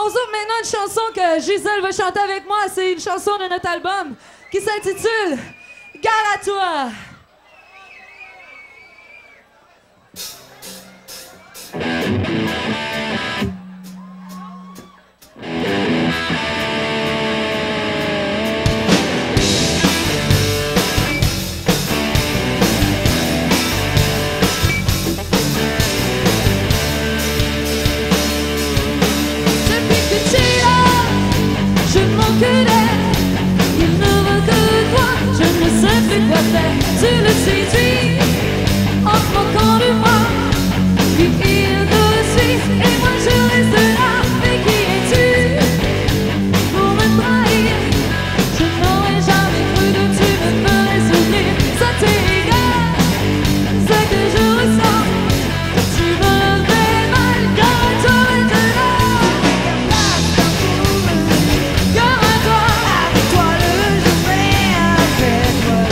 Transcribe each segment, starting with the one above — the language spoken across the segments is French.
On sort maintenant une chanson que Gisele va chanter avec moi. C'est une chanson de notre album qui s'intitule « Gare à toi ». Tu le séduis en te moquant de moi, puis il te suit et moi je reste là. Mais qui es-tu pour me trahir? Je n'aurais jamais cru que tu me ferais sourire. Ça t'est égal, ce que je ressens. Tu me le fais mal, gare à toi maintenant. Gare à toi, avec toi le jour fait, avec toi le jour.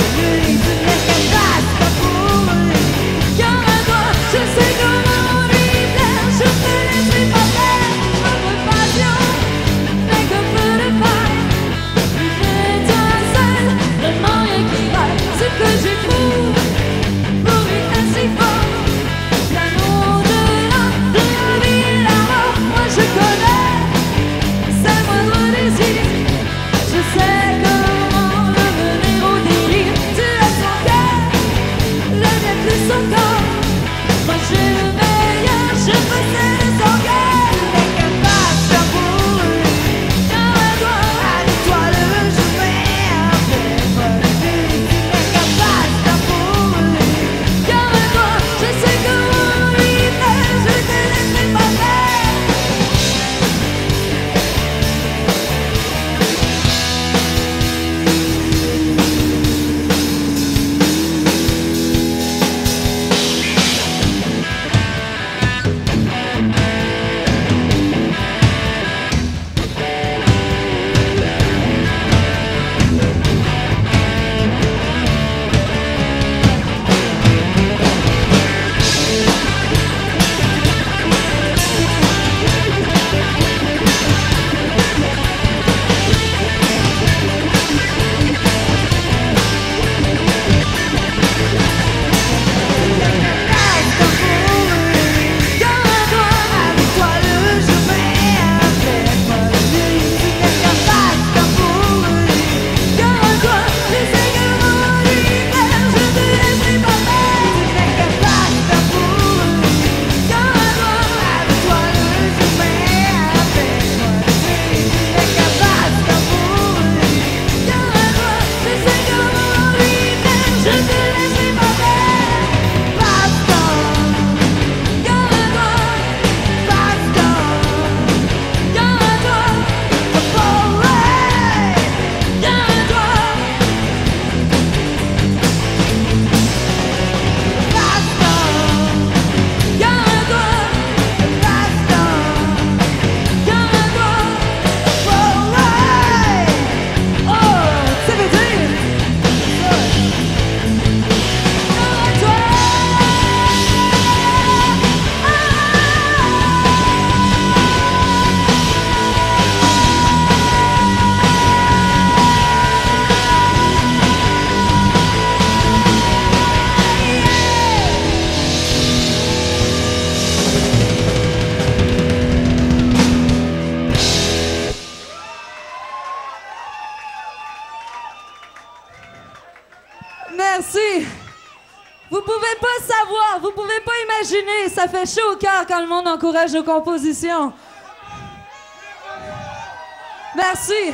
Merci. Vous pouvez pas savoir, vous pouvez pas imaginer, ça fait chaud au cœur quand le monde encourage nos compositions. Merci.